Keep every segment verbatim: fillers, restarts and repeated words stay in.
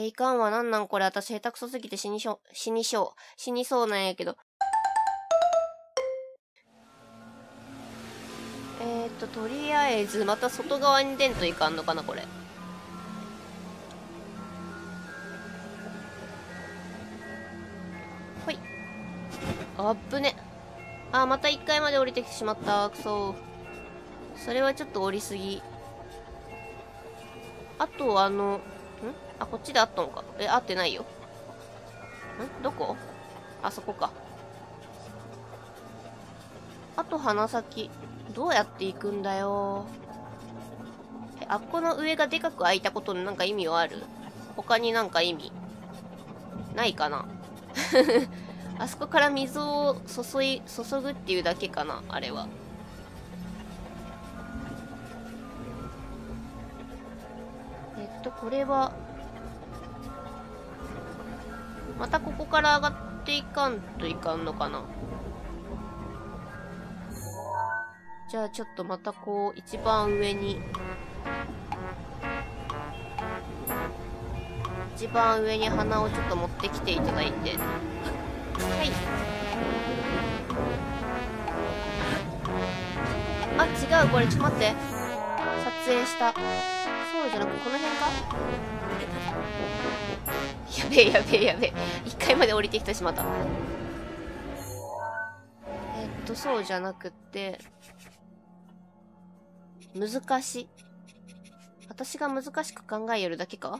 え、いかんわ。なんなんこれ。私下手くそすぎて死にしょ、死にしょ、死にそうなんやけど。えっと、とりあえず、また外側に出んといかんのかな、これ。ほい。あっぶね。あ、またいっかいまで降りてきてしまった。くそ。それはちょっと降りすぎ。あと、あの、んあ、こっちであったのか。え、合ってないよ。んどこ？あそこか。あと、鼻先。どうやって行くんだよ。え、あっこの上がでかく開いたことのなんか意味はある？他になんか意味ないかな。あそこから水を注い、注ぐっていうだけかな、あれは。えっと、これは、またここから上がっていかんといかんのかな。じゃあちょっとまたこう、一番上に、一番上に花をちょっと持ってきていただいて、はい。あ、違う、これ、ちょっと待って。撮影した。そうじゃなくて、この辺か？やべえ、やべえ、やべえ。いっかいまで降りてきてしまった。えっと、そうじゃなくて、難しい。私が難しく考えよるだけか？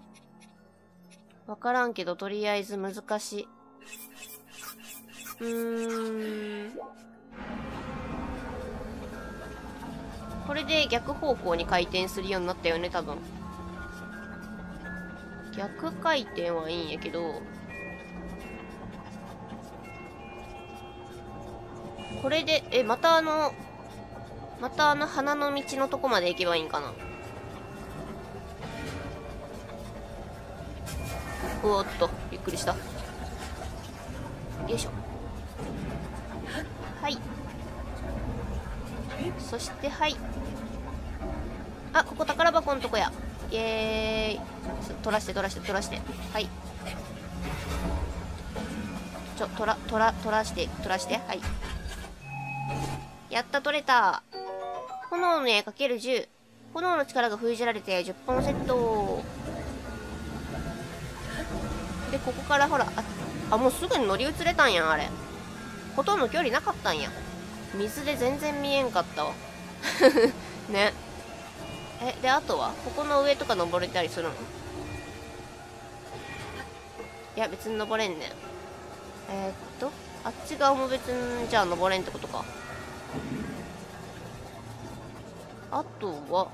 わからんけど、とりあえず難しい。うーん、これで逆方向に回転するようになったよね、多分。逆回転はいいんやけど、これで、え、またあの、またあの花の道のとこまで行けばいいんかな。うおっと、びっくりした。よいしょ。はい。そしてはい、あ、ここ宝箱のとこや。イエーイ。取らして取らして取らして、はい、ちょ、取ら取ら取らして取らして、はい、やった、取れた。炎の矢 かけるじゅう、 炎の力が封じられてじゅっぽんセットで、ここからほら、ああ、もうすぐに乗り移れたんやん、あれ。ほとんど距離なかったんや。水で全然見えんかったわ。ね。え、で、あとはここの上とか登れたりするの？いや、別に登れんね。えー、っと、あっち側も別に、じゃあ登れんってことか。あとは、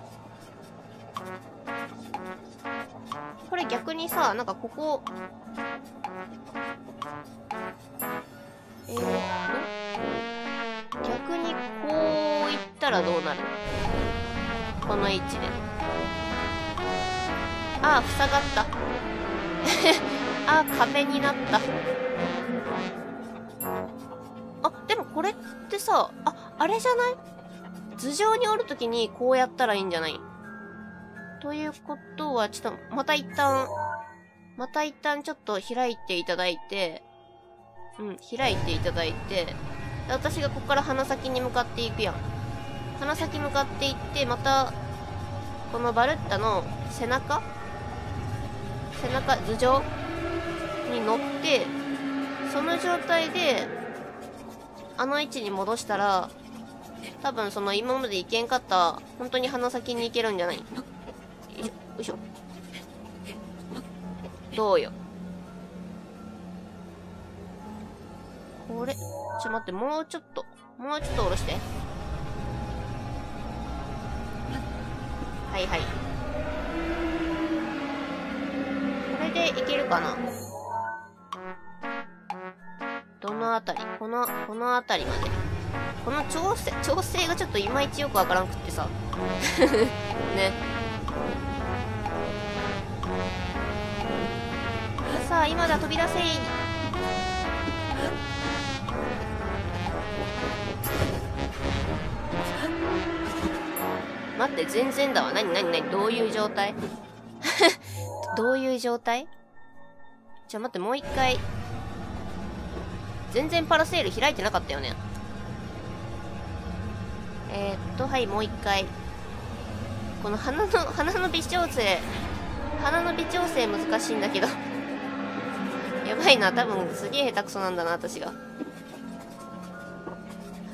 これ逆にさ、なんかここ、えーっと、逆にこういったらどうなる？この位置で。ああ、塞がった。ああ、壁になった。あ、でもこれってさ、あ、あれじゃない？頭上に折るときにこうやったらいいんじゃない？ということは、ちょっと、また一旦、また一旦ちょっと開いていただいて、うん、開いていただいて、私がここから鼻先に向かっていくやん。鼻先向かっていって、また、このバルッタの背中背中、頭上に乗って、その状態で、あの位置に戻したら、多分その今まで行けんかった、本当に鼻先に行けるんじゃない？よいしょ。どうよ。これ、ちょっと待って、もうちょっと、もうちょっと下ろして。はいはい。これでいけるかな？どのあたり？この、このあたりまで。この調整、調整がちょっといまいちよくわからんくってさ。ね。さあ、今だ、飛び出せ。待って、全然だわ。なになになに、どういう状態？どういう状態？じゃあ待って、もう一回。全然パラセール開いてなかったよね。えー、っと、はい、もう一回。この鼻の、鼻の微調整、鼻の微調整難しいんだけど。やばいな、多分すげえ下手くそなんだな、私が。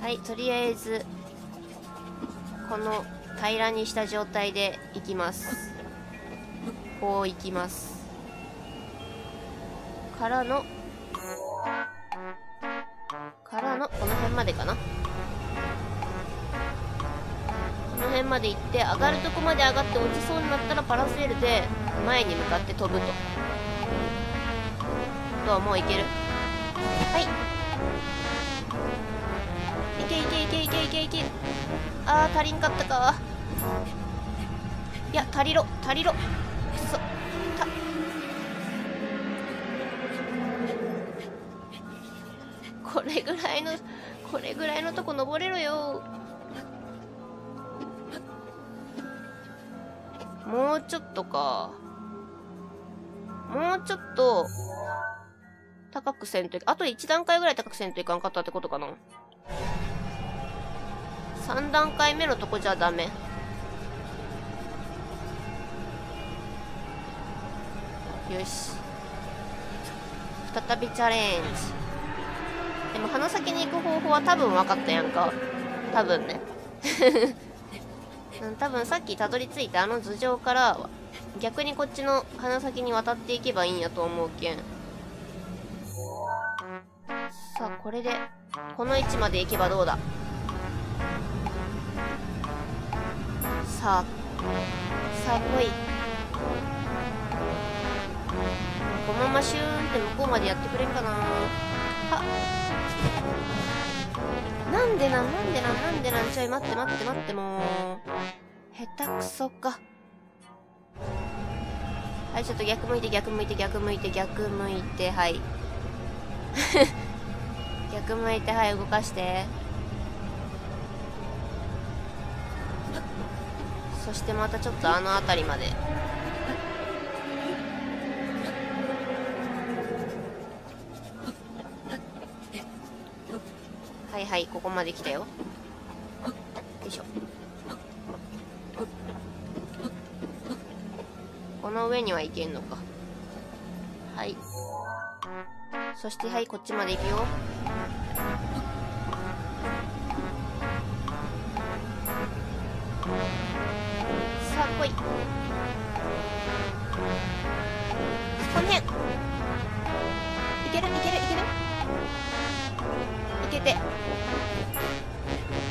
はい、とりあえず、この平らにした状態でいきます。こういきます。からの、からの、この辺までかな。この辺まで行って、上がるとこまで上がって落ちそうになったらパラセールで前に向かって飛ぶと。どうもういける。はい。いけいけいけいけいけいけ。あー、足りんかったか。いや、足りろ、足りろ。くそ。た。これぐらいの、これぐらいのとこ登れろよ。もうちょっとか。もうちょっと。高くせんとい、あといち段階ぐらい高くせんといかんかったってことかな。さん段階目のとこじゃダメ。よし。再びチャレンジ。でも鼻先に行く方法は多分分かったやんか。多分ね。多分さっきたどり着いたあの頭上から逆にこっちの鼻先に渡っていけばいいんやと思うけん。さあ、これでこの位置まで行けばどうだ。さあさあ来い。このままシューンって向こうまでやってくれんかな。あ、なんでなんなんでなんなんでなん、ちょい待って待って待って、もう下手くそか。はい、ちょっと逆向いて逆向いて逆向いて逆向いて、はい。逆向いて、はい、動かして。そしてまたちょっとあの辺りまで。はいはい、ここまで来たよ。よいしょ。この上にはいけんのか。はい、そしてはい、こっちまで行くよ。さあ来い。この辺いけるいけるいけるいけて、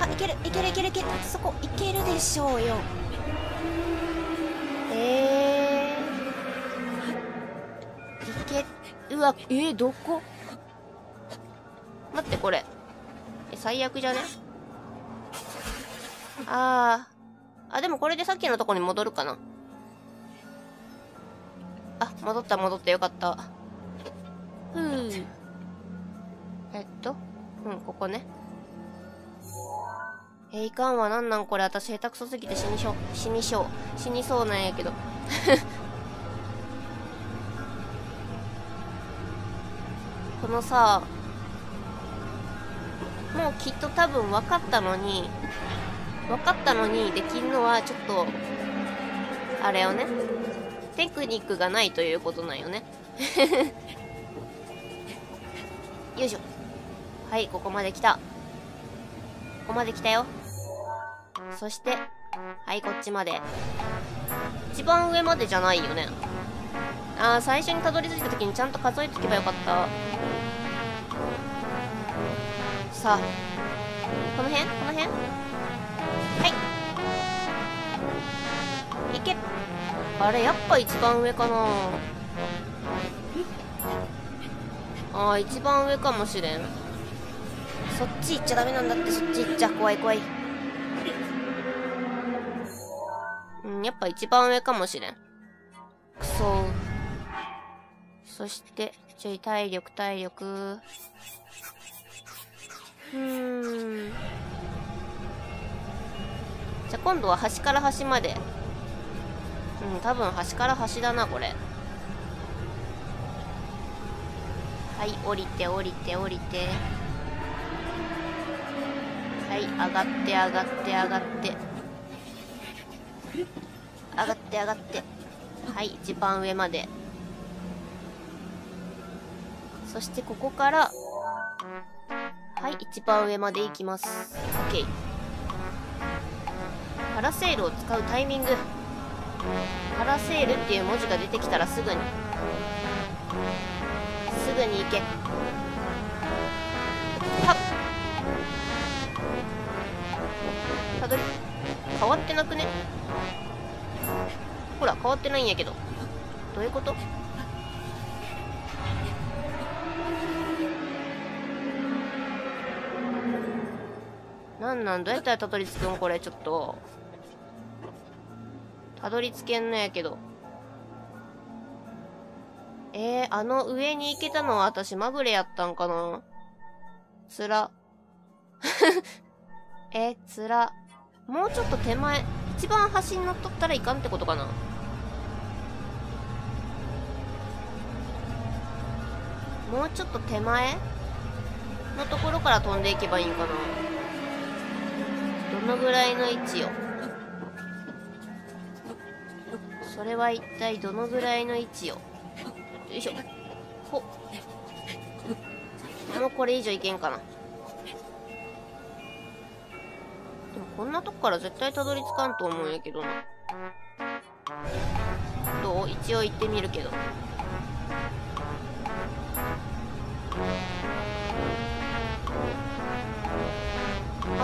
あ、いけるいけるいけるいける、そこいけるでしょうよ。えー、いけ、うわ、えー、どこ、待って、これえ最悪じゃね。あー、あ、でもこれでさっきのとこに戻るかな。あ、戻った戻ったよかった。ふう、えっとうん、ここね。えー、いかんわ、なんなんこれ、私下手くそすぎて死にしょ死にしょ死にそうなんやけど。このさ、もうきっと多分分かったのに、分かったのにできんのはちょっと、あれよね。テクニックがないということなんよね。よいしょ。はい、ここまで来た。ここまで来たよ。そして、はい、こっちまで。一番上までじゃないよね。ああ、最初にたどり着いた時にちゃんと数えとけばよかった。さあ、この辺この辺、はい、いけ。あれ、やっぱ一番上かな。ああ、一番上かもしれん。そっち行っちゃダメなんだって。そっち行っちゃ怖い怖い。うん、やっぱ一番上かもしれん。くそ。そして、ちょい体力、体力。うーん。じゃ、今度は端から端まで。うん、多分端から端だな、これ。はい、降りて降りて降りて。はい、上がって上がって上がって。上がって上がって。はい、一番上まで。そしてここから、はい、一番上まで行きます。OK。パラセールを使うタイミング。パラセールっていう文字が出てきたらすぐに。すぐに行け。はっ。たどり。変わってなくね？ほら、変わってないんやけど。どういうこと？なんなん、どうやったらたどり着くんこれ、ちょっと。たどり着けんのやけど。えー、あの上に行けたのは私まぐれやったんかな？つら。え、つら。もうちょっと手前、一番端に乗っとったらいかんってことかな？もうちょっと手前のところから飛んでいけばいいんかな？どのぐらいの位置よ？それは一体どのぐらいの位置よ？よいしょ。ほっ。もうこれ以上いけんかな。でもこんなとこから絶対たどり着かんと思うんやけどな。どう？一応行ってみるけど。あ、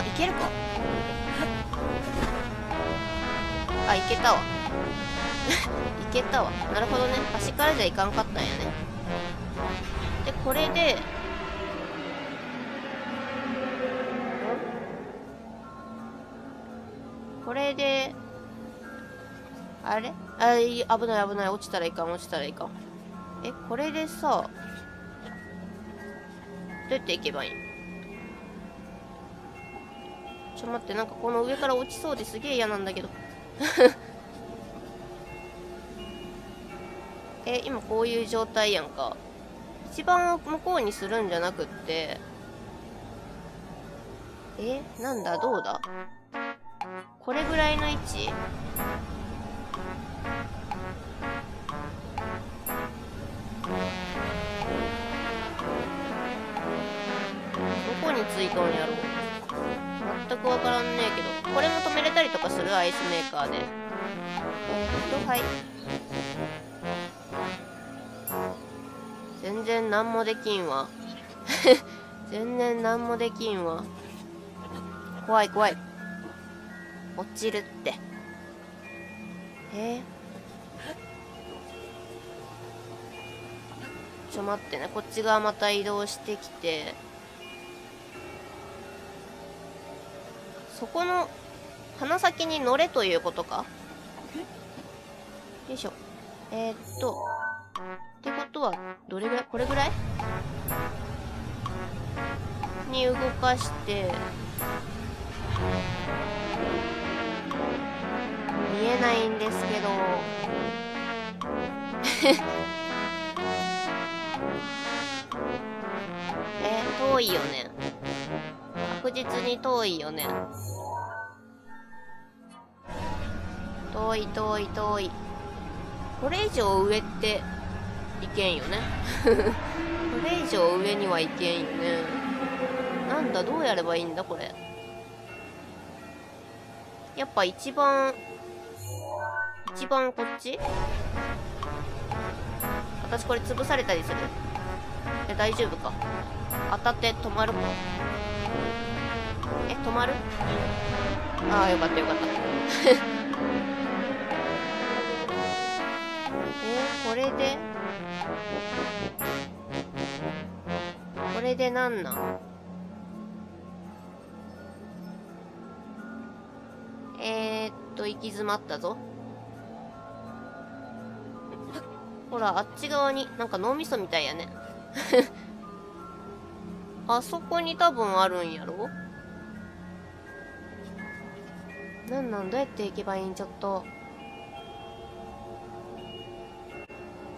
いけるか。あ、いけたわ。いけたわ。なるほどね。端からじゃいかんかったんやね。で、これで、これで、あれ？あ、いや、危ない危ない。落ちたらいかん、落ちたらいかん。え、これでさ、どうやっていけばいい？ちょ、待って、なんかこの上から落ちそうですげえ嫌なんだけど。え、今こういう状態やんか。一番向こうにするんじゃなくって。え、なんだ、どうだ？これぐらいの位置？どこについたんやろう？全くわからんねえけど。これも止めれたりとかするアイスメーカーで。おっと、はい。全然なんもできんわ。全然なんもできんわ。怖い怖い。落ちるって。えー、ちょ待ってね。こっち側また移動してきて。そこの鼻先に乗れということか？よいしょ。えー、っと。ってことは、どれぐらい？これぐらいに動かして、見えないんですけど。え、遠いよね。確実に遠いよね。遠い遠い遠い。これ以上上って、いけんよね。これ以上上にはいけんよね。なんだ、どうやればいいんだ、これ。やっぱ一番、一番こっち？私これ潰されたりする？え、大丈夫か。当たって止まるか。え、止まる？ああ、よかったよかった。えー、これでこれでなんなん？えー、っと行き詰まったぞ。ほらあっち側になんか脳みそみたいやね。あそこに多分あるんやろ。なんなん、どうやって行けばいいん？ちょっと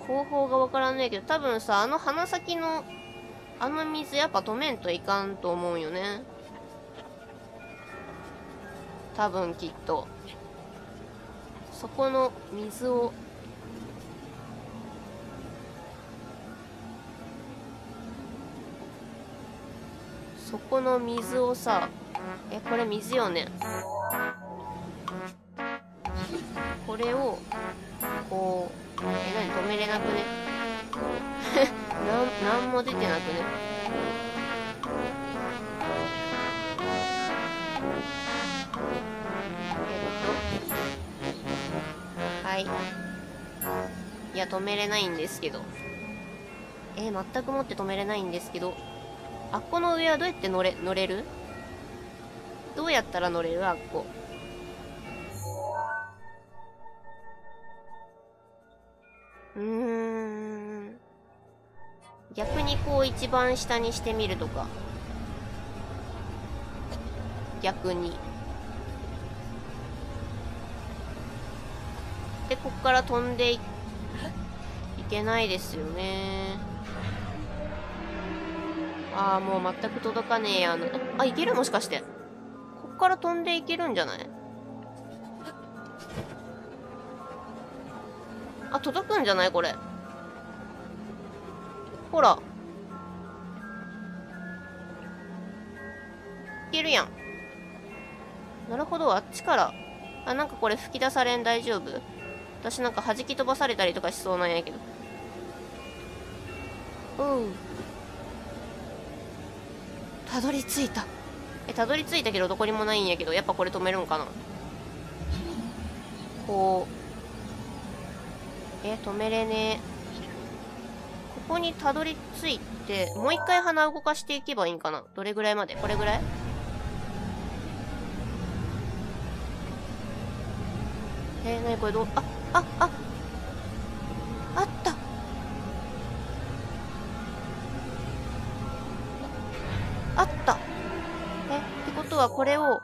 方法がわからんねえけど、多分さ、あの鼻先のあの水やっぱ止めんといかんと思うよね、多分きっと。そこの水をそこの水をさ、え、これ水よね、これをこう、え、何止めれなくねなん何も出てなくね、はい、いや止めれないんですけど、えー、全くもって止めれないんですけど、あっこの上はどうやって乗れ乗れる？どうやったら乗れる？あっこうーん、逆にこう一番下にしてみるとか、逆にで、こっから飛んで い, いけないですよね。ああ、もう全く届かねえや。あ、いける？もしかして。こっから飛んでいけるんじゃない？あ、届くんじゃないこれ。ほら。いけるやん。なるほど、あっちから。あ、なんかこれ吹き出されん、大丈夫？私なんか弾き飛ばされたりとかしそうなんやけど。うん、たどり着いた。え、たどり着いたけどどこにもないんやけど、やっぱこれ止めるんかな、こう。え、止めれねえ。ここにたどり着いてもう一回鼻動かしていけばいいんかな。どれぐらいまで？これぐらい？えー、なにこれ、どう、あ、あ、あ、あった。あった。え、ってことはこれを、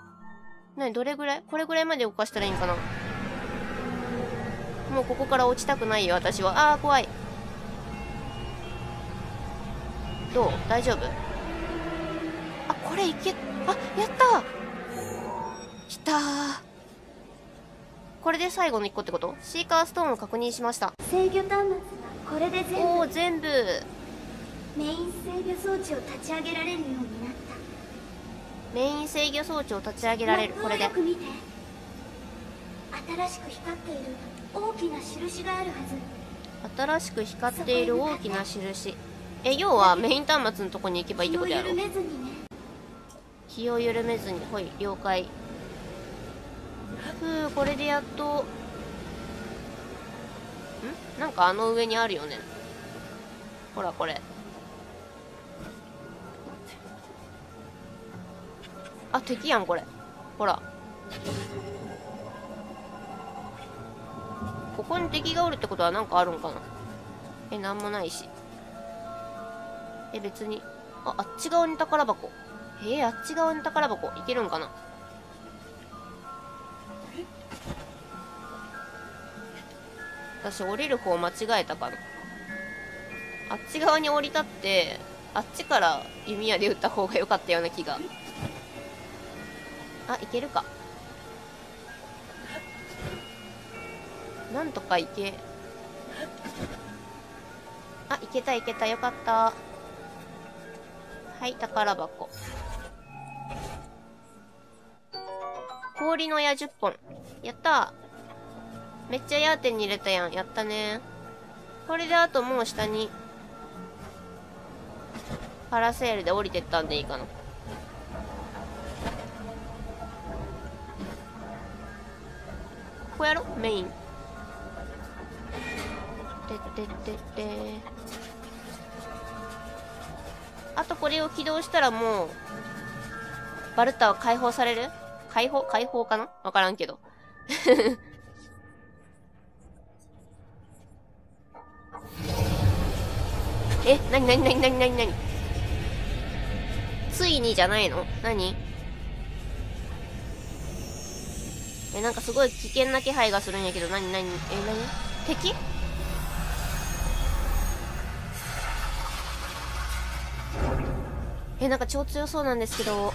なに、どれぐらい、これぐらいまで動かしたらいいんかな。もうここから落ちたくないよ私は。あー、怖い。どう、大丈夫？あ、これいけ、あ、やった、きたー。これで最後のいっこってこと？シーカーストーンを確認しました。制御端末はこれで全部、おお、全部メイン制御装置を立ち上げられるようになった。メイン制御装置を立ち上げられる、これで。よく見て、新しく光っている大きな印があるはず。新しく光っている大きな印、え、要はメイン端末のとこに行けばいいってことやろ。気を緩めずにね。気を緩めずに、ほい、了解。ふう、これでやっと。ん？なんかあの上にあるよね、ほらこれ。あ、敵やんこれ、ほら。ここに敵がおるってことはなんかあるんかな。え、なんもないし。え、別に、あ、あっち側に宝箱。えー、あっち側に宝箱いけるんかな。私降りる方間違えたかな。あっち側に降り立って、あっちから弓矢で撃った方が良かったような気が。あ、いけるか、なんとかいけ。あ、いけたいけた、よかった。はい、宝箱、氷の矢じゅっぽん、やった。めっちゃ矢手に入れたやん、やったね。これであともう下にパラセールで降りてったんでいいかな。ここやろメイン。てってってってあとこれを起動したらもうバルタは解放される。解放解放かな、わからんけどえ、なになになになになになに、ついにじゃないの、なに。え、なんかすごい危険な気配がするんやけど、なになに、え、なに、敵？え、なんか超強そうなんですけど。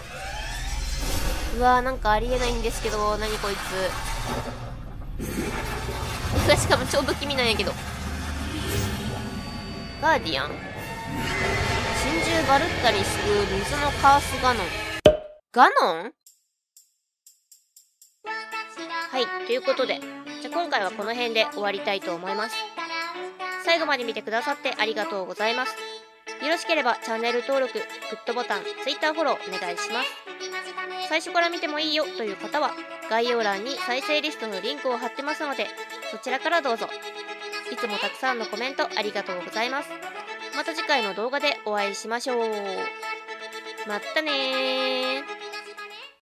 うわー、なんかありえないんですけど、何こいつ。しかも超不気味なんやけど。ガーディアン真珠バルッタリスク水のカースガノン。ガノン?はい、ということで、じゃあ今回はこの辺で終わりたいと思います。最後まで見てくださってありがとうございます。よろしければチャンネル登録、グッドボタン、Twitter フォローお願いします。最初から見てもいいよという方は、概要欄に再生リストのリンクを貼ってますので、そちらからどうぞ。いつもたくさんのコメントありがとうございます。また次回の動画でお会いしましょう。まったねー。